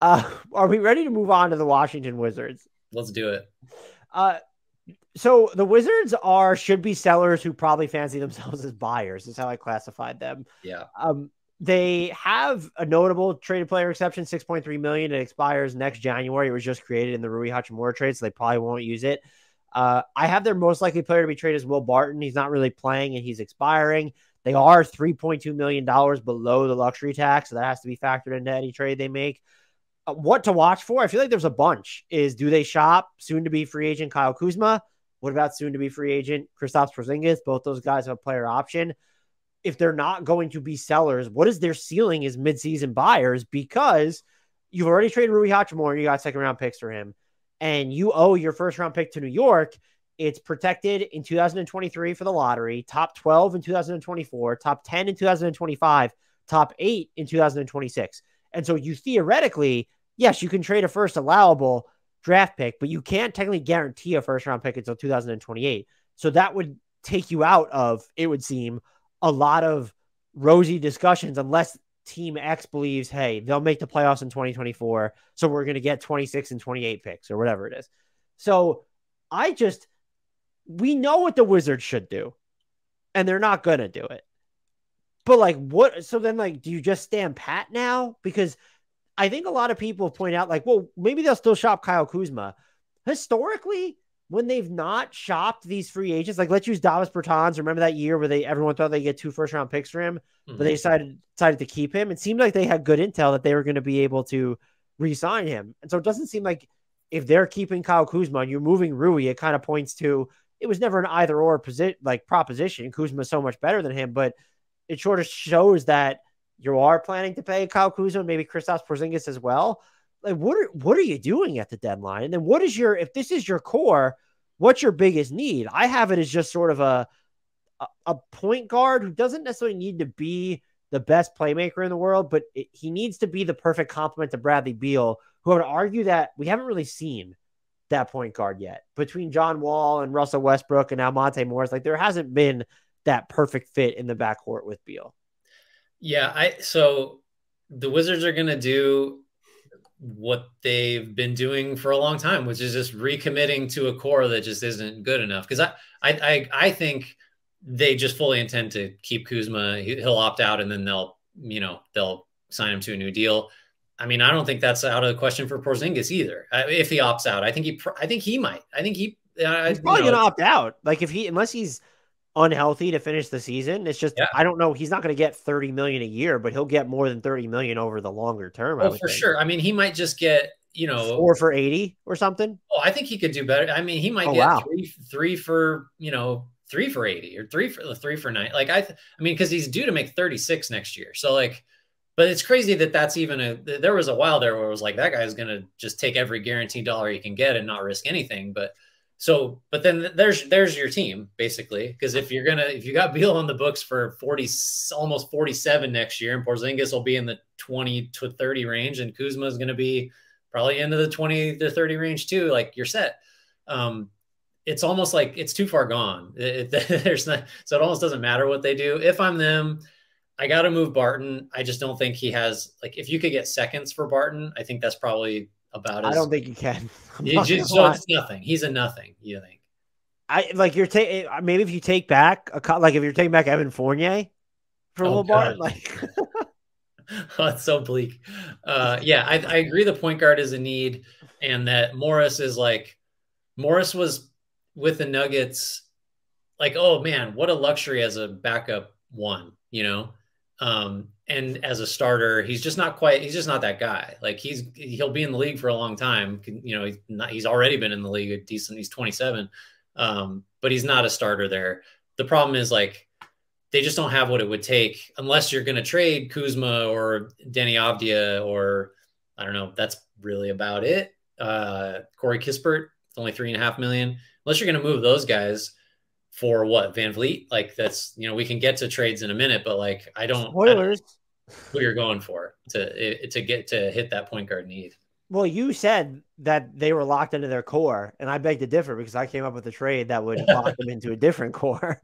Are we ready to move on to the Washington Wizards? Let's do it. So the Wizards should be sellers who probably fancy themselves as buyers. Is how I classified them. Yeah. They have a notable traded player exception, $6.3 million. It expires next January. It was just created in the Rui Hachimura trade, so they probably won't use it. I have their most likely player to be traded as Will Barton. He's not really playing, and he's expiring. They are $3.2 million below the luxury tax, so that has to be factored into any trade they make. What to watch for? I feel like there's a bunch. Do they shop soon-to-be free agent Kyle Kuzma? What about soon-to-be free agent Kristaps Porzingis? Both those guys have a player option. If they're not going to be sellers, what is their ceiling as midseason buyers? Because you've already traded Rui Hachimura and you got second-round picks for him, and you owe your first-round pick to New York. It's protected in 2023 for the lottery, top 12 in 2024, top 10 in 2025, top 8 in 2026. And so you theoretically, yes, you can trade a first allowable draft pick, but you can't technically guarantee a first-round pick until 2028. So that would take you out of, it would seem, a lot of rosy discussions unless team X believes, hey, they'll make the playoffs in 2024. So we're going to get 26 and 28 picks or whatever it is. So we know what the Wizards should do and they're not going to do it, but do you just stand pat now? Because I think a lot of people point out maybe they'll still shop Kyle Kuzma. Historically, when they've not shopped these free agents, let's use Davis Bertans. Remember that year where everyone thought they'd get 2 first-round picks for him, but they decided to keep him. It seemed like they had good intel that they were going to be able to re-sign him. And so it doesn't seem like if they're keeping Kyle Kuzma and you're moving Rui, it kind of points to it was never an either-or proposition. Kuzma's so much better than him, but it sort of shows that you are planning to pay Kyle Kuzma, maybe Kristaps Porzingis as well. What are you doing at the deadline? And then if this is your core, what's your biggest need? I have it as just sort of a point guard who doesn't necessarily need to be the best playmaker in the world, but he needs to be the perfect complement to Bradley Beal, who I would argue that we haven't really seen that point guard yet. Between John Wall and Russell Westbrook and now Monte Morris, there hasn't been that perfect fit in the backcourt with Beal. Yeah, so the Wizards are going to do what they've been doing for a long time, which is just recommitting to a core that just isn't good enough. Cause I think they just fully intend to keep Kuzma. He'll opt out and then they'll sign him to a new deal. I mean, I don't think that's out of the question for Porzingis either. If he opts out, he's probably going to opt out. Unless he's unhealthy to finish the season. It's just, yeah. I don't know. He's not going to get 30 million a year, but he'll get more than 30 million over the longer term. Oh, for sure. I mean, he might just get, 4 for 80 or something. Oh, I think he could do better. I mean, he might get three for 80 or 3 for 9. Cause he's due to make 36 next year. So but it's crazy that that's even there was a while there where it was that guy's going to just take every guaranteed dollar he can get and not risk anything. But then there's your team basically. Cause if you got Beal on the books for almost 47 next year, and Porzingis will be in the 20 to 30 range, and Kuzma is going to be probably into the 20 to 30 range too. You're set. It's almost like it's too far gone. So it almost doesn't matter what they do. If I'm them, I got to move Barton. I just don't think he has, if you could get seconds for Barton, I think that's probably about it. I don't think you can. It's nothing. He's a nothing. You think? Maybe if you take back if you're taking back Evan Fournier for a little Barton, oh, it's so bleak. Yeah, I agree. The point guard is a need, and that Morris was with the Nuggets. Oh man, what a luxury as a backup one, and as a starter, he's just not that guy. He'll be in the league for a long time. He's already been in the league a decent, he's 27. But he's not a starter there. The problem is they just don't have what it would take unless you're going to trade Kuzma or Deni Avdija, or I don't know, that's really about it. Corey Kispert, it's only $3.5 million. Unless you're going to move those guys for what? VanVleet? That's, we can get to trades in a minute, but spoilers. Who you're going for to get to hit that point guard need. Well, you said that they were locked into their core, and I beg to differ because I came up with a trade that would lock them into a different core.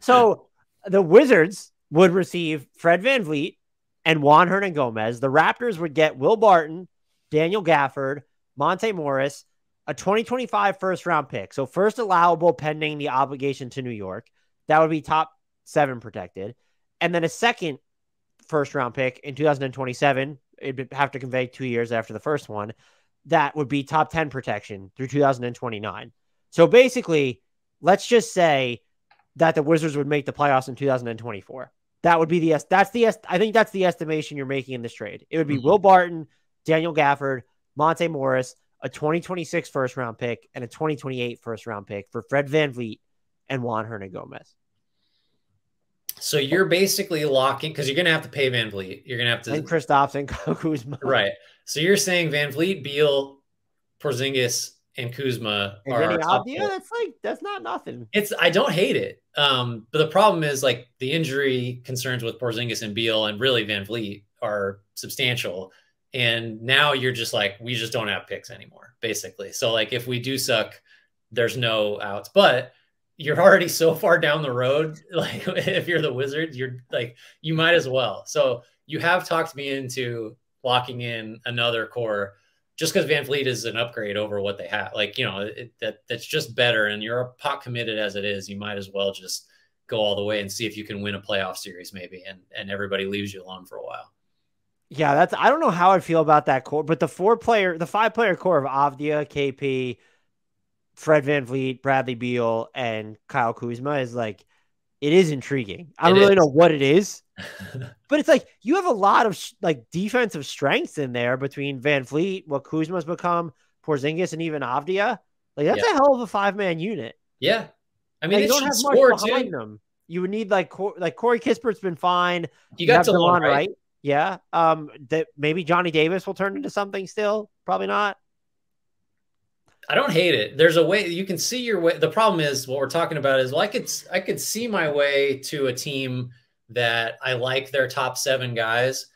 So the Wizards would receive Fred VanVleet and Juan Hernangomez. The Raptors would get Will Barton, Daniel Gafford, Monte Morris, a 2025 first-round pick. So first allowable pending the obligation to New York. That would be top 7 protected. And then a second first-round pick in 2027. It'd have to convey 2 years after the first one. That would be top 10 protection through 2029. So basically, let's just say that the Wizards would make the playoffs in 2024. That would be I think that's the estimation you're making in this trade. It would be Will Barton, Daniel Gafford, Monte Morris, a 2026 first-round pick, and a 2028 first-round pick for Fred VanVleet and Juan Hernangomez. So you're basically locking, because you're going to have to pay VanVleet. You're going to have to... And Kristaps and Kuzma. Right. So you're saying VanVleet, Beal, Porzingis, and Kuzma and are... Yeah, that's not nothing. I don't hate it. But the problem is, like, the injury concerns with Porzingis and Beal and really VanVleet are substantial. And now you're just like, we just don't have picks anymore, basically. So, like, if we do suck, there's no outs. But you're already so far down the road. Like, if you're the Wizards, you're like, you might as well. So you have talked me into locking in another core just because VanVleet is an upgrade over what they have. Like, you know, that's just better. And you're a pot committed as it is. You might as well just go all the way and see if you can win a playoff series maybe. And everybody leaves you alone for a while. Yeah, I don't know how I feel about that core, but the 5-player core of Avdija, KP, Fred VanVleet, Bradley Beal, and Kyle Kuzma is like, it is intriguing. I don't really know what it is, but it's like you have a lot of like defensive strengths in there between VanVleet, what Kuzma's become, Porzingis, and even Avdija. Like that's a hell of a 5-man unit. Yeah, I mean, they don't have much behind them. You would need like Corey Kispert's been fine. You got to one, right? Yeah. That maybe Johnny Davis will turn into something still. Probably not. I don't hate it. There's a way you can see your way. The problem is what we're talking about is, well, I could see my way to a team that I like their top 7 guys.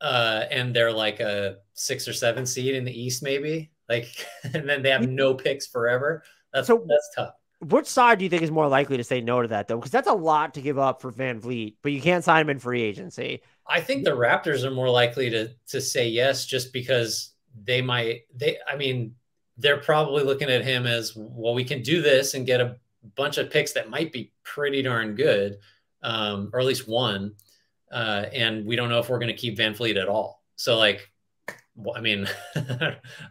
And they're like a 6 or 7 seed in the East, maybe, like, and then they have no picks forever. That's tough. Which side do you think is more likely to say no to that, though? Because that's a lot to give up for VanVleet, but you can't sign him in free agency. I think the Raptors are more likely to say yes, just because they might. I mean, they're probably looking at him as, well, we can do this and get a bunch of picks that might be pretty darn good, or at least one. And we don't know if we're going to keep VanVleet at all. So, like, I mean,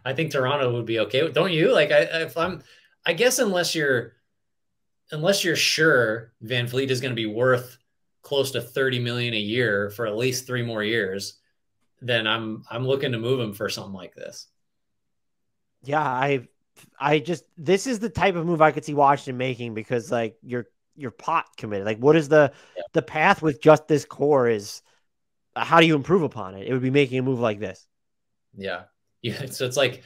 I think Toronto would be okay with, don't you? Like, I guess unless you're sure VanVleet is going to be worth close to $30 million a year for at least 3 more years, then I'm looking to move him for something like this. Yeah, this is the type of move I could see Washington making, because like you're pot committed. Like, what is the path with just this core is? How do you improve upon it? It would be making a move like this. Yeah. So it's like,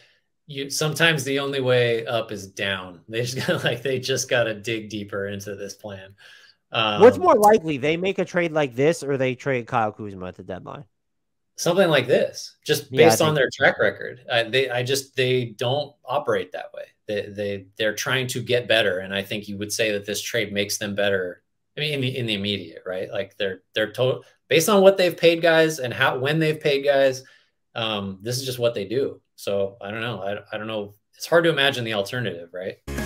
sometimes the only way up is down. They just gotta dig deeper into this plan. What's more likely, they make a trade like this or they trade Kyle Kuzma at the deadline? Something like this, just based on their track record. They don't operate that way. They're trying to get better, and I think you would say that this trade makes them better. I mean, in the immediate, right? Like they're total based on what they've paid guys and when they've paid guys. This is just what they do. So I don't know. I don't know. It's hard to imagine the alternative, right?